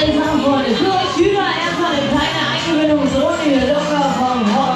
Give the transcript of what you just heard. alle Sachen vorne, durch, über, erstmal eine kleine Eingewöhnungsrunde, locker vom Hocker.